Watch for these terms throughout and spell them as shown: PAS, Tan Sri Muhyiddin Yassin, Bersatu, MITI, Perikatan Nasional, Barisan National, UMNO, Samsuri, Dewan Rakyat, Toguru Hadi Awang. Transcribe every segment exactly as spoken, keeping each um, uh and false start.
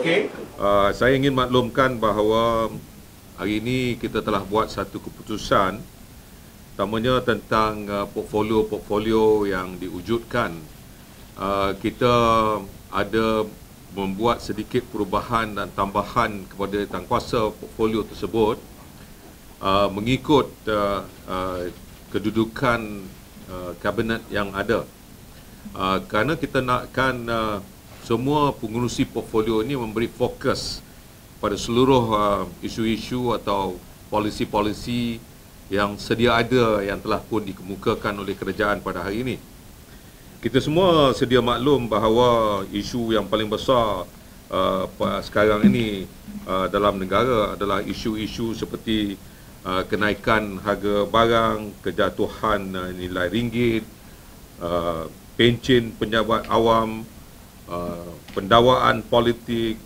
Okey, uh, saya ingin maklumkan bahawa hari ini kita telah buat satu keputusan, terutamanya tentang uh, portfolio-portfolio yang diwujudkan. Uh, kita ada membuat sedikit perubahan dan tambahan kepada tangkuasa portfolio tersebut uh, mengikut uh, uh, kedudukan uh, kabinet yang ada. Uh, kerana kita nakkan uh, semua pengurusi portfolio ini memberi fokus pada seluruh uh, isu-isu atau polisi-polisi yang sedia ada yang telah pun dikemukakan oleh kerajaan pada hari ini. Kita semua sedia maklum bahawa isu yang paling besar uh, sekarang ini uh, dalam negara adalah isu-isu seperti uh, kenaikan harga barang, kejatuhan uh, nilai ringgit, uh, pencen penjabat awam, uh, pendawaan politik.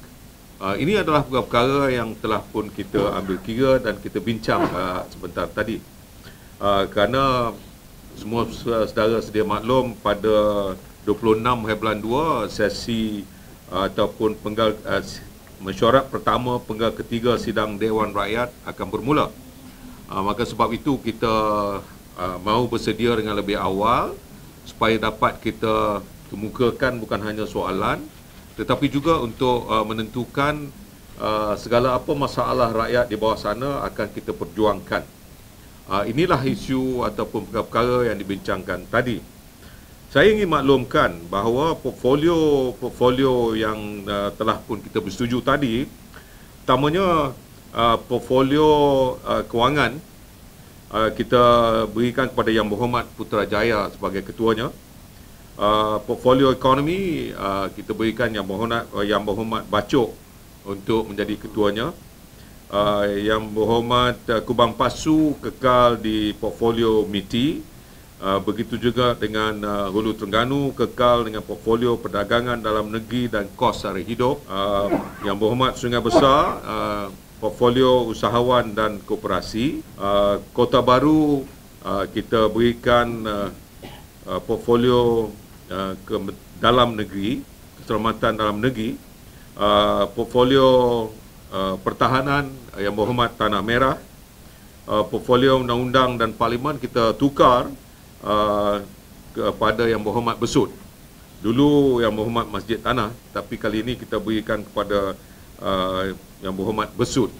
Uh, ini adalah perkara-perkara yang telah pun kita ambil kira dan kita bincang uh, sebentar tadi. Uh, kerana semua saudara sedia maklum, pada dua puluh enam hari bulan dua sesi uh, ataupun penggal uh, mesyuarat pertama penggal ketiga sidang Dewan Rakyat akan bermula. Uh, maka sebab itu kita uh, mahu bersedia dengan lebih awal supaya dapat kita kemukakan bukan hanya soalan tetapi juga untuk uh, menentukan uh, segala apa masalah rakyat di bawah sana akan kita perjuangkan. Uh, inilah isu ataupun perkara-perkara yang dibincangkan tadi. Saya ingin maklumkan bahawa portfolio-portfolio yang uh, telah pun kita bersetuju tadi, terutamanya uh, portfolio uh, kewangan, uh, kita berikan kepada Yang Berhormat Putrajaya sebagai ketuanya. Uh, portfolio ekonomi, uh, kita berikan Yang Berhormat, uh, Yang Berhormat Bacok untuk menjadi ketuanya. Uh, yang Berhormat uh, Kubang Pasu kekal di portfolio M I T I. Uh, begitu juga dengan uh, Hulu Terengganu kekal dengan portfolio perdagangan dalam negeri dan kos sara hidup. Uh, yang Berhormat Sungai Besar, uh, portfolio usahawan dan koperasi. Uh, Kota Baru, uh, kita berikan uh, uh, portfolio uh, ke dalam negeri, keselamatan dalam negeri. Uh, portfolio Uh, pertahanan, Yang Berhormat Tanah Merah. Uh, portfolio undang-undang dan parlimen kita tukar uh, kepada Yang Berhormat Besut. Dulu Yang Berhormat Masjid Tanah, tapi kali ini kita berikan kepada uh, Yang Berhormat Besut.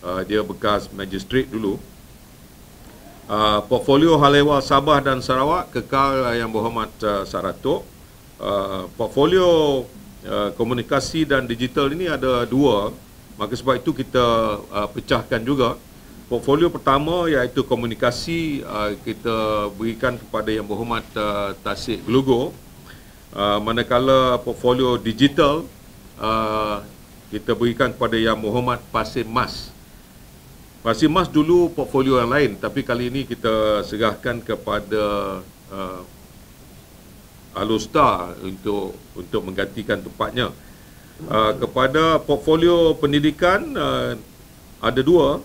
Uh, dia bekas magistrate dulu. Uh, portfolio Halewa Sabah dan Sarawak kekal uh, Yang Berhormat uh, Saratok. Uh, portfolio uh, komunikasi dan digital ini ada dua. Maka sebab itu kita uh, pecahkan juga. Portfolio pertama iaitu komunikasi, uh, kita berikan kepada Yang Berhormat uh, Tasik Gelugo. Uh, manakala portfolio digital, uh, kita berikan kepada Yang Berhormat Pasir Mas. Pasir Mas dulu portfolio yang lain, tapi kali ini kita serahkan kepada uh, Alustar untuk untuk menggantikan tempatnya. Uh, kepada portfolio pendidikan, uh, ada dua.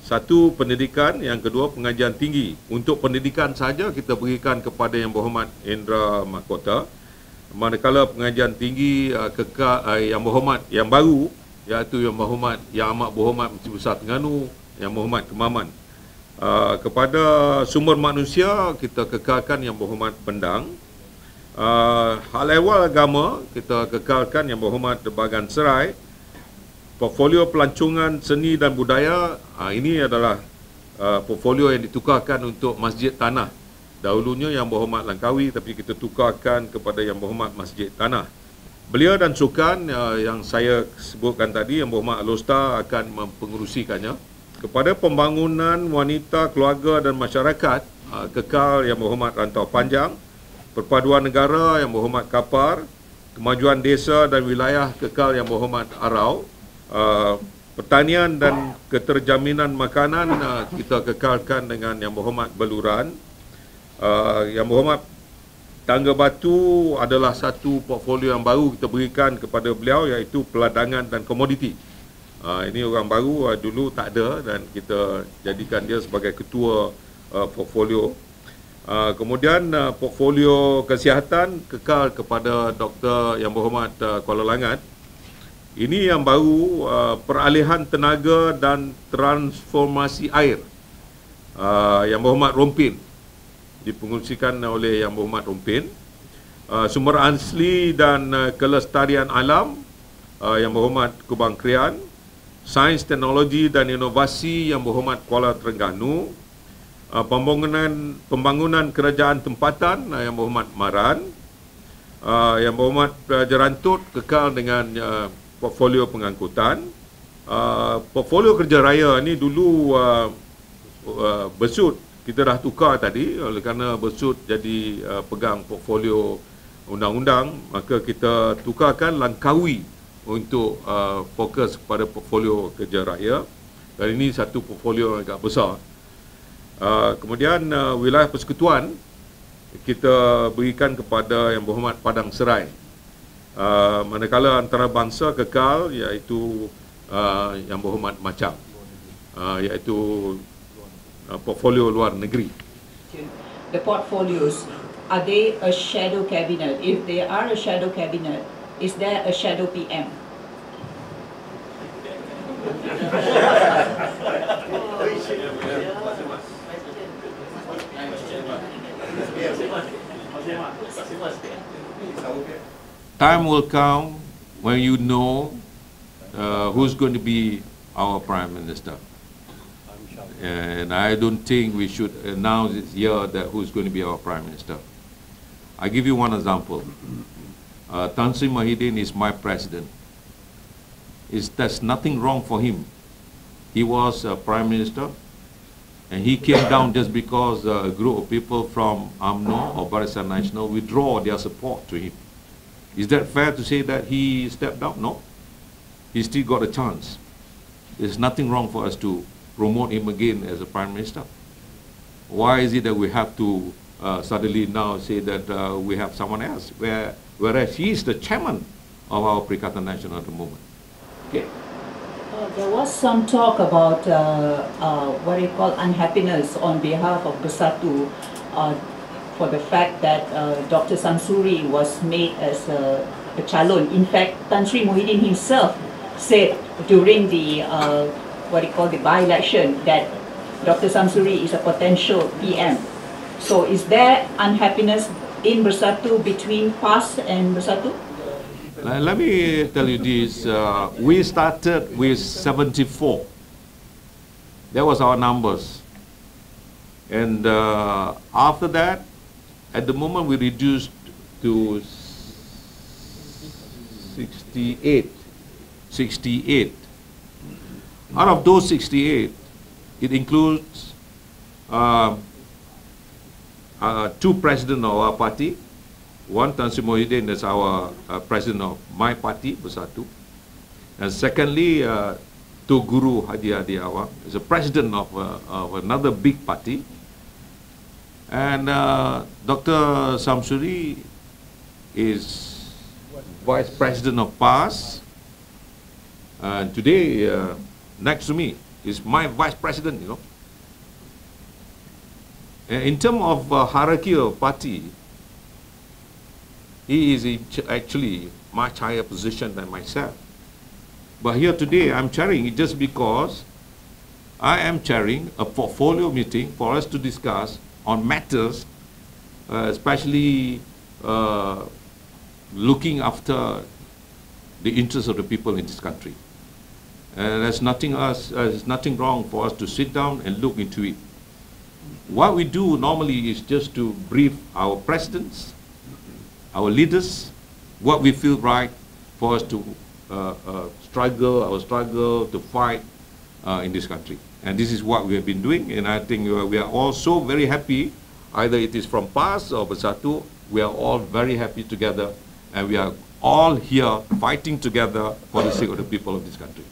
Satu pendidikan, yang kedua pengajian tinggi. Untuk pendidikan saja kita berikan kepada Yang Berhormat Indra Mahkota. Manakala pengajian tinggi, uh, kekal, uh, Yang Berhormat yang baru, iaitu Yang Berhormat Yang Amat Berhormat Menteri Besar Terengganu, Yang Berhormat Kemaman. uh, Kepada sumber manusia, kita kekalkan Yang Berhormat Pendang. Uh, hal ehwal agama, kita kekalkan Yang Berhormat Bagan Serai. Portfolio pelancongan, seni dan budaya, uh, ini adalah uh, portfolio yang ditukarkan untuk Masjid Tanah. Dahulunya Yang Berhormat Langkawi, tapi kita tukarkan kepada Yang Berhormat Masjid Tanah. Belia dan sukan, uh, yang saya sebutkan tadi, Yang Berhormat Alusta akan mempengerusikannya. Kepada pembangunan wanita, keluarga dan masyarakat, uh, kekal Yang Berhormat Rantau Panjang. Perpaduan Negara, Yang Berhormat Kapar. Kemajuan Desa dan Wilayah, kekal Yang Berhormat Arau. uh, Pertanian dan Keterjaminan Makanan, uh, kita kekalkan dengan Yang Berhormat Beluran. uh, Yang Berhormat Tangga Batu adalah satu portfolio yang baru kita berikan kepada beliau, iaitu Peladangan dan Komoditi. uh, Ini orang baru, uh, dulu tak ada, dan kita jadikan dia sebagai ketua uh, portfolio. Uh, kemudian uh, portfolio kesihatan kekal kepada Doktor Yang Berhormat uh, Kuala Langat. Ini yang baru, uh, peralihan tenaga dan transformasi air, uh, Yang Berhormat Rompin, dipengerusikan oleh Yang Berhormat Rompin. uh, Sumber asli dan uh, kelestarian alam, uh, Yang Berhormat Kubang Krian. Sains, teknologi dan inovasi, Yang Berhormat Kuala Terengganu. Uh, pembangunan pembangunan kerajaan tempatan, uh, Yang Berhormat Maran. Uh, yang Berhormat uh, Jerantut kekal dengan uh, portfolio pengangkutan. Uh, portfolio kerja raya ni dulu uh, uh, Bersut kita dah tukar tadi, oleh kerana Bersut jadi uh, pegang portfolio undang-undang, maka kita tukarkan Langkawi untuk uh, fokus kepada portfolio kerja raya, dan ini satu portfolio yang agak besar. Uh, kemudian uh, wilayah persekutuan kita berikan kepada Yang Berhormat Padang Serai. Uh, manakala antarabangsa kekal, iaitu uh, Yang Berhormat Macam, uh, iaitu uh, portfolio luar negeri. The portfolios, are they a shadow cabinet? If they are a shadow cabinet, is there a shadow P M? Time will come when you know uh, who's going to be our Prime Minister. And I don't think we should announce it here that who's going to be our Prime Minister. I give you one example. Uh, Tan Sri Muhyiddin is my president. Is There's nothing wrong for him. He was a Prime Minister, and he came down just because uh, a group of people from U M N O or Barisan National withdraw their support to him. Is that fair to say that he stepped down? No. He still got a chance. There's nothing wrong for us to promote him again as a Prime Minister. Why is it that we have to uh, suddenly now say that uh, we have someone else, where, whereas he is the chairman of our Perikatan Nasional at the moment? Okay. Uh, there was some talk about uh, uh, what do you call unhappiness on behalf of Bersatu uh, for the fact that uh, Doctor Samsuri was made as a, a calon. In fact, Tan Sri Muhyiddin himself said during the uh, what do you call the by-election that Doctor Samsuri is a potential P M. So, is there unhappiness in Bersatu between P A S and Bersatu? Let me tell you this, uh, we started with seventy-four. That was our numbers. And uh, after that, at the moment we reduced to sixty-eight. sixty-eight. Out of those sixty-eight, it includes uh, uh, two presidents of our party. One, Tan Sri Muhyiddin is our uh, president of my party, Bersatu. And secondly, uh, Toguru Hadi Awang is a president of, uh, of another big party. And uh, Doctor Samsuri is vice president of P A S. And today, uh, next to me, is my vice president, you know. And in terms of uh, hierarchy of party, he is actually much higher position than myself. But here today, I'm chairing it just because I am chairing a portfolio meeting for us to discuss on matters, uh, especially uh, looking after the interests of the people in this country. And there's nothing, else, uh, there's nothing wrong for us to sit down and look into it. What we do normally is just to brief our presidents, our leaders, what we feel right for us to uh, uh, struggle, our struggle to fight uh, in this country. And this is what we have been doing, and I think we are all so very happy, either it is from P A S or Bersatu, we are all very happy together, and we are all here fighting together for the sake of the people of this country.